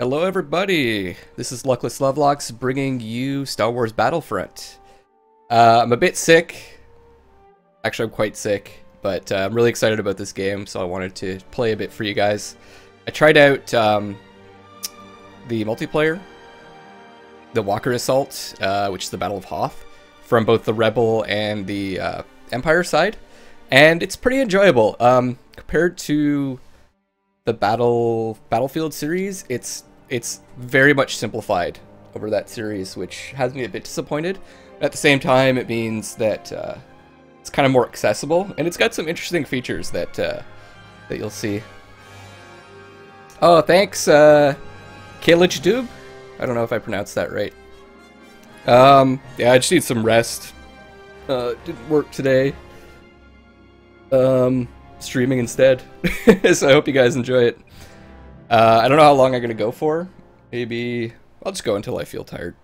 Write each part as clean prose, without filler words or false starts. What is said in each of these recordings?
Hello everybody, this is Luckless Lovelocks bringing you Star Wars Battlefront. I'm a bit sick, actually I'm quite sick, but I'm really excited about this game, so I wanted to play a bit for you guys. I tried out the multiplayer, the Walker Assault, which is the Battle of Hoth, from both the Rebel and the Empire side, and it's pretty enjoyable. Compared to the Battlefield series, it's very much simplified over that series, which has me a bit disappointed. At the same time, it means that it's kind of more accessible, and it's got some interesting features that that you'll see. Oh, thanks, Kailichdub. I don't know if I pronounced that right. Yeah, I just need some rest. Didn't work today. Streaming instead. So I hope you guys enjoy it. I don't know how long I'm gonna go for. Maybe I'll just go until I feel tired.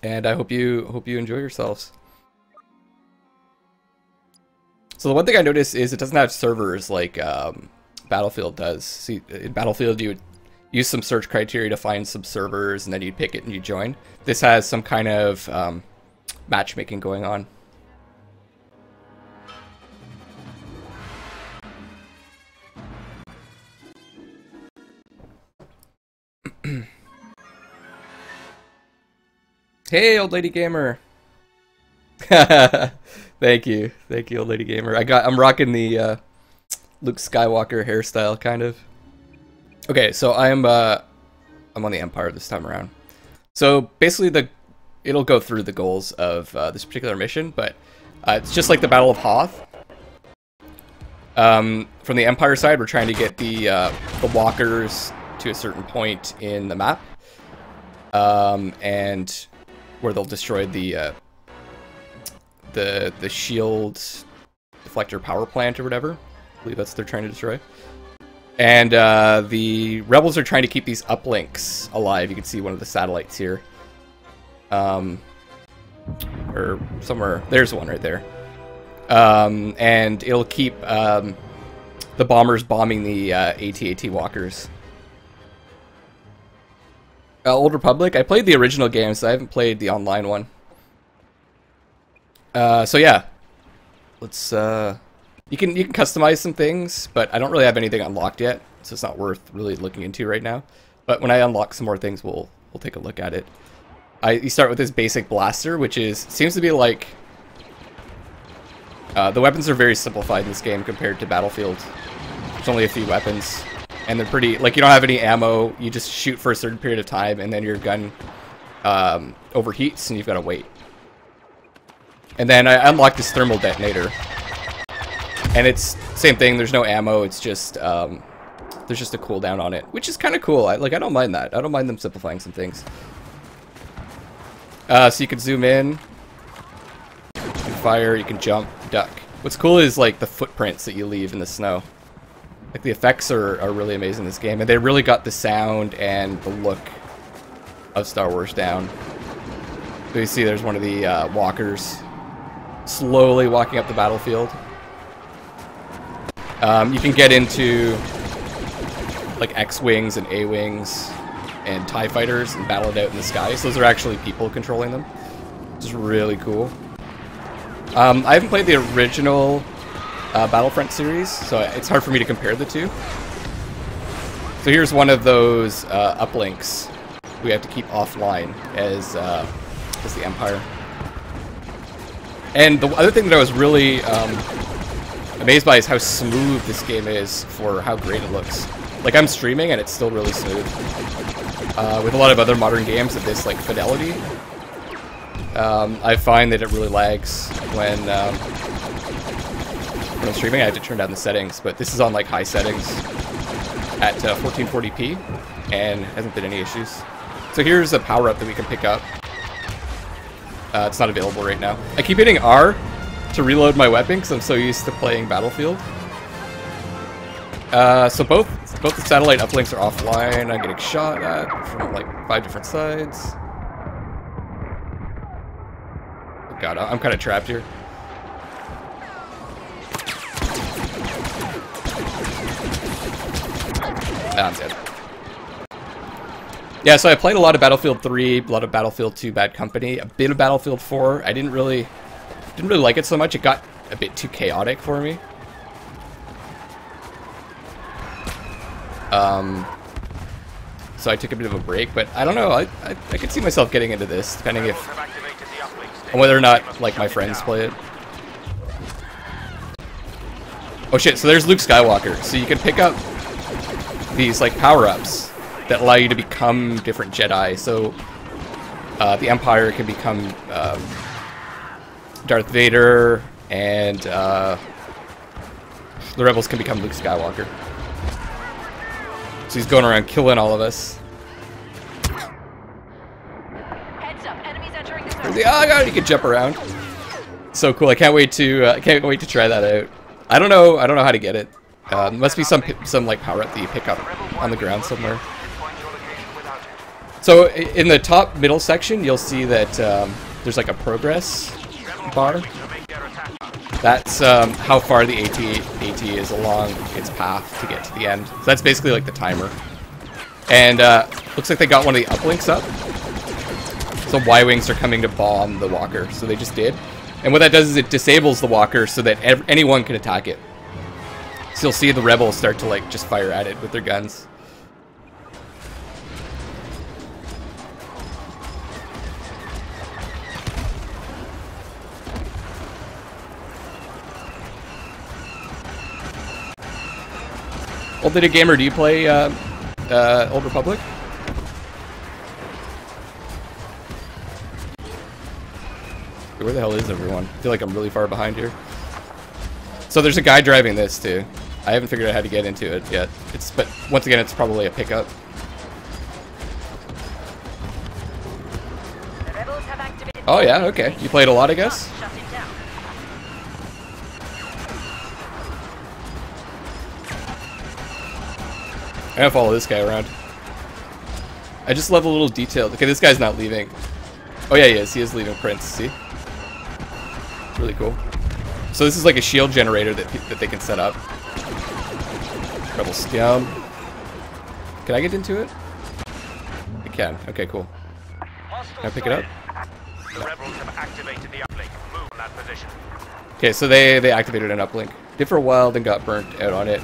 And I hope you enjoy yourselves. So the one thing I noticed is it doesn't have servers like Battlefield does. See, in Battlefield you would use some search criteria to find some servers and then you'd pick it and you join. This has some kind of matchmaking going on. Hey, old lady gamer. thank you, old lady gamer. I'm rocking the Luke Skywalker hairstyle, kind of. Okay, so I'm on the Empire this time around. So basically, it'll go through the goals of this particular mission, but it's just like the Battle of Hoth. From the Empire side, we're trying to get the walkers to a certain point in the map, and where they'll destroy the shield deflector power plant or whatever. I believe that's what they're trying to destroy. And the rebels are trying to keep these uplinks alive. You can see one of the satellites here, or somewhere. There's one right there, and it'll keep the bombers bombing the AT-AT walkers. Old Republic. I played the original game, so I haven't played the online one. So yeah, let's. You can customize some things, but I don't really have anything unlocked yet, so it's not worth really looking into right now. But when I unlock some more things, we'll take a look at it. You start with this basic blaster, which seems to be like the weapons are very simplified in this game compared to Battlefield. There's only a few weapons. And they're pretty, like, you don't have any ammo, you just shoot for a certain period of time, and then your gun overheats, and you've got to wait. And then I unlocked this thermal detonator. And it's same thing, there's no ammo, it's just, there's just a cooldown on it, which is kind of cool. I don't mind that. I don't mind them simplifying some things. So you can zoom in, you can fire, you can jump, duck. What's cool is, like, the footprints that you leave in the snow. Like, the effects are really amazing in this game, and they really got the sound and the look of Star Wars down. So you see there's one of the walkers slowly walking up the battlefield. You can get into, like, X-Wings and A-Wings and TIE Fighters and battle it out in the sky. So those are actually people controlling them, which is really cool. I haven't played the original Battlefront series, so it's hard for me to compare the two. So here's one of those uplinks we have to keep offline as the Empire. And the other thing that I was really amazed by is how smooth this game is for how great it looks. Like, I'm streaming and it's still really smooth. With a lot of other modern games of this, like, fidelity, I find that it really lags when I'm streaming. I have to turn down the settings, but this is on, like, high settings at 1440p, and hasn't been any issues. So here's a power-up that we can pick up. It's not available right now. I keep hitting R to reload my weapon because I'm so used to playing Battlefield. So both the satellite uplinks are offline. I'm getting shot at from, like, 5 different sides. Oh god, I'm kind of trapped here. Nah, I'm dead. Yeah, so I played a lot of Battlefield 3, a lot of Battlefield 2, Bad Company, a bit of Battlefield 4. I didn't really like it so much. It got a bit too chaotic for me. So I took a bit of a break, but I don't know. I could see myself getting into this, depending if and whether or not like my friends play it. Oh shit! So there's Luke Skywalker. So you can pick up these like power-ups that allow you to become different Jedi. So the Empire can become Darth Vader, and the Rebels can become Luke Skywalker. So he's going around killing all of us. Heads up, enemies entering the zone. Oh god, you can jump around. So cool! I can't wait to try that out. I don't know how to get it. Must be some like power up that you pick up on the ground somewhere. So in the top middle section, you'll see that there's like a progress bar. That's how far the AT-AT is along its path to get to the end. So that's basically like the timer. And looks like they got one of the uplinks up. So Y-wings are coming to bomb the walker. So they just did. And what that does is it disables the walker so that anyone can attack it. So you'll see the rebels start to like just fire at it with their guns. Old Data Gamer, do you play Old Republic? Where the hell is everyone? I feel like I'm really far behind here. So there's a guy driving this too. I haven't figured out how to get into it yet. But once again, it's probably a pickup. The rebels have activated. Oh yeah, okay. You played a lot, I guess? I'm gonna follow this guy around. I just love a little detail. Okay, this guy's not leaving. Oh yeah, he is. He is leaving Prince, see? It's really cool. So this is like a shield generator that they can set up. Rebels down. Can I get into it? I can. Okay, cool. Can I pick it up? The rebels have activated the uplink. Move in that position. Okay, so they activated an uplink. Did for a while, then got burnt out on it.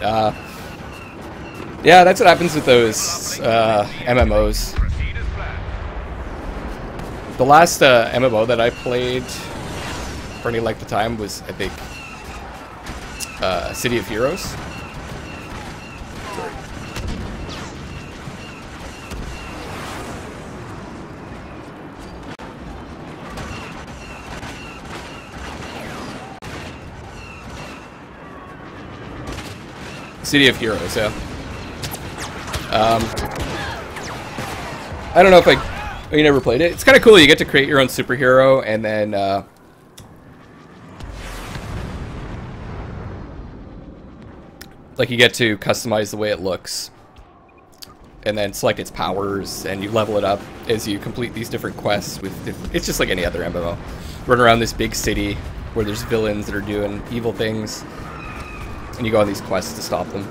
Yeah, that's what happens with those MMOs. The last MMO that I played for any length of time was, I think, City of Heroes. Sorry. City of Heroes, yeah. I don't know if oh, you never played it? It's kind of cool. You get to create your own superhero, and then like you get to customize the way it looks, and then select its powers, and you level it up as you complete these different quests. It's just like any other MMO. Run around this big city where there's villains that are doing evil things, and you go on these quests to stop them.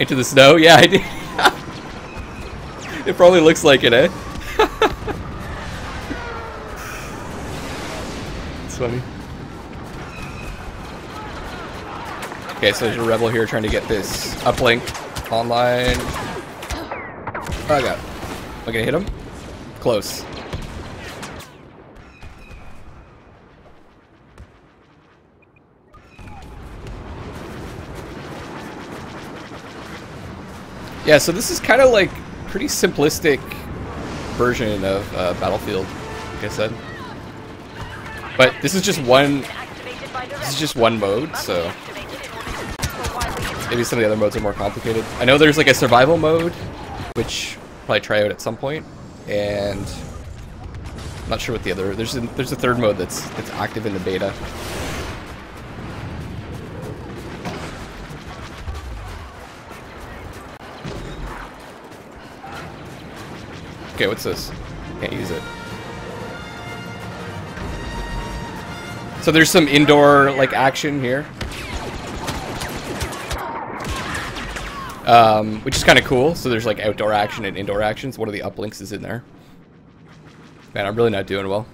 Into the snow? Yeah, I did. It probably looks like it, eh? It's funny. Okay, so there's a rebel here trying to get this uplink online. Oh, I got it. Am I gonna hit him? Close. Yeah, so this is kind of like pretty simplistic version of Battlefield, like I said. But this is just one. This is just one mode, so maybe some of the other modes are more complicated. I know there's like a survival mode, which I'll probably try out at some point, and I'm not sure what the other. There's a third mode that's active in the beta. Okay, what's this? Can't use it. So there's some indoor like action here. Which is kind of cool. So there's like outdoor action and indoor actions. One of the uplinks is in there. Man, I'm really not doing well.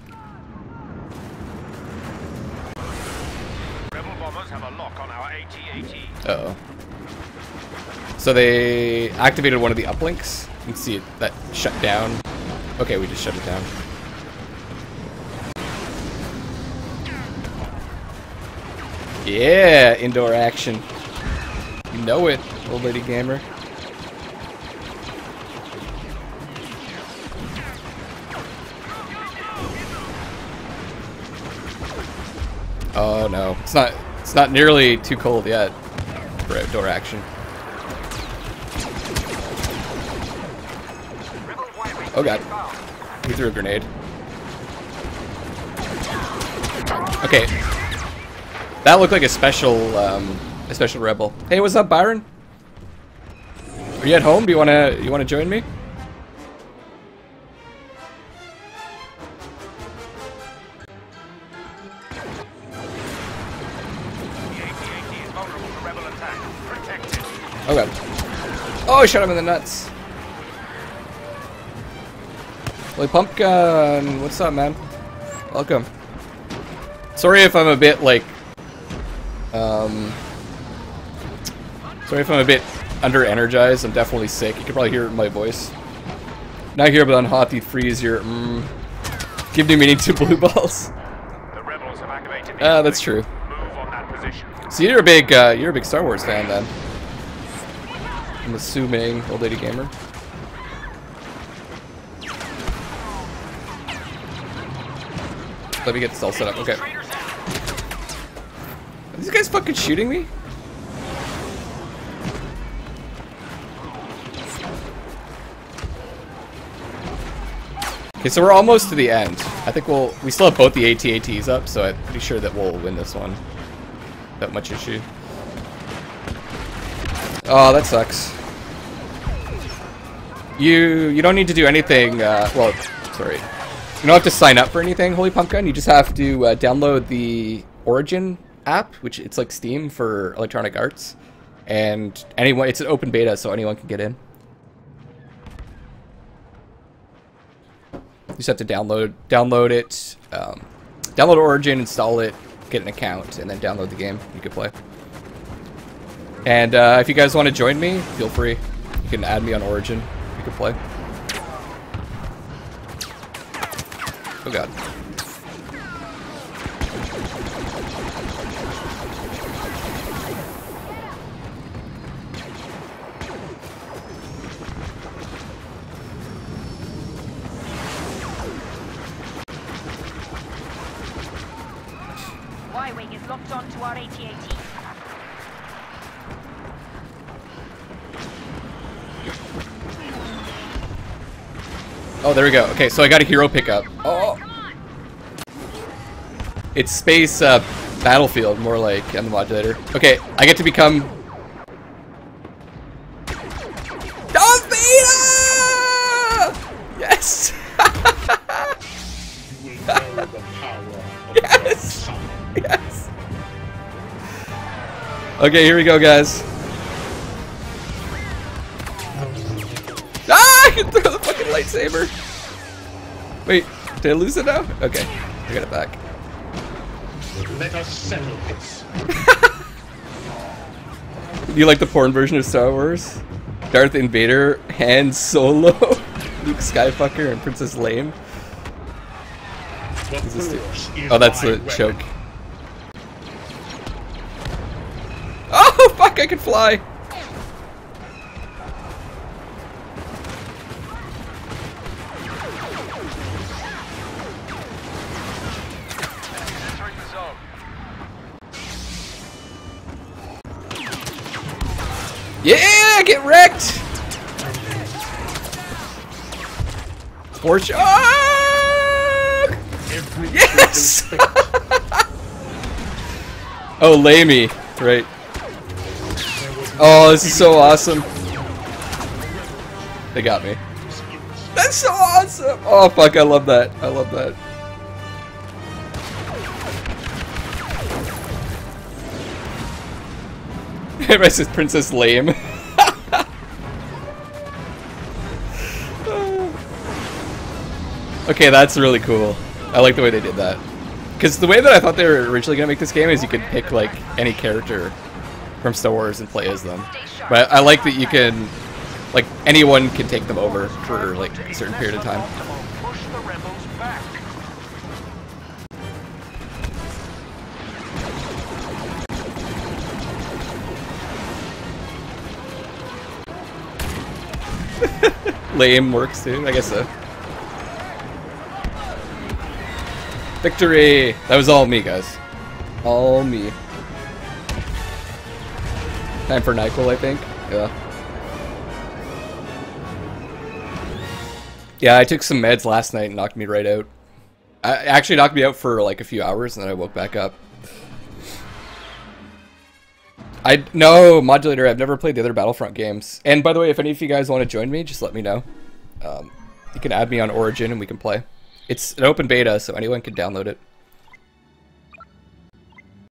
Rebel bombers have a lock on our AT-AT. Uh-oh. So they activated one of the uplinks. You can see it, that shut down. Okay, we just shut it down. Yeah, indoor action. You know it, old lady gamer. Oh no, it's not nearly too cold yet for outdoor action. Oh god, he threw a grenade. Okay. That looked like a special rebel. Hey, what's up, Byron? Are you at home? Do you wanna join me? Oh god! Oh, I shot him in the nuts. Holy Pumpkin, what's up, man? Welcome. Sorry if I'm a bit like. Sorry if I'm a bit under-energized. I'm definitely sick. You can probably hear my voice. Not here, but on Hoth, you freeze your. Give new meaning to blue balls. The rebels have activated. Ah, that's true. Move on that position. So you're a big Star Wars fan, then. I'm assuming, old lady gamer. Let me get this all set up. Okay. Are these guys fucking shooting me? Okay, so we're almost to the end. I think we still have both the AT-ATs up, so I'm pretty sure that we'll win this one. Not much issue. Oh, that sucks. You don't need to do anything. Well, sorry. You don't have to sign up for anything, Holy Pumpkin. You just have to download the Origin app, which it's like Steam for Electronic Arts, and anyone. It's an open beta, so anyone can get in. You just have to download it, download Origin, install it, get an account, and then download the game. You can play. And if you guys want to join me, feel free. You can add me on Origin. You can play. Oh god. Y-wing is locked onto our AT-AT. Oh, there we go. Okay, so I got a hero pickup. Oh! It's space Battlefield, more like, on the modulator. Okay, I get to become... Darth Vader! Yes! Yes! Yes! Okay, here we go, guys. Ah! I can throw the fucking lightsaber! Wait, did I lose it now? Okay, I got it back. Let us settle this. You like the porn version of Star Wars? Darth Invader, Han Solo, Luke Skywalker, and Princess Lame? Oh, that's the choke. Oh, fuck, I can fly! Yeah, get wrecked! Porsche. Oh! Yes! Oh, Lamey. Right. Oh, this is so awesome. They got me. That's so awesome! Oh, fuck, I love that. I love that. It says Princess Lame. Okay, that's really cool. I like the way they did that. Because the way that I thought they were originally going to make this game is you could pick, like, any character from Star Wars and play as them. But I like that you can, like, anyone can take them over for, like, a certain period of time. Lame works too, I guess so. Victory! That was all me, guys. All me. Time for NyQuil, I think. Yeah, I took some meds last night and knocked me right out. It actually knocked me out for like a few hours and then I woke back up. No, Modulator, I've never played the other Battlefront games. And by the way, if any of you guys want to join me, just let me know. You can add me on Origin and we can play. It's an open beta, so anyone can download it.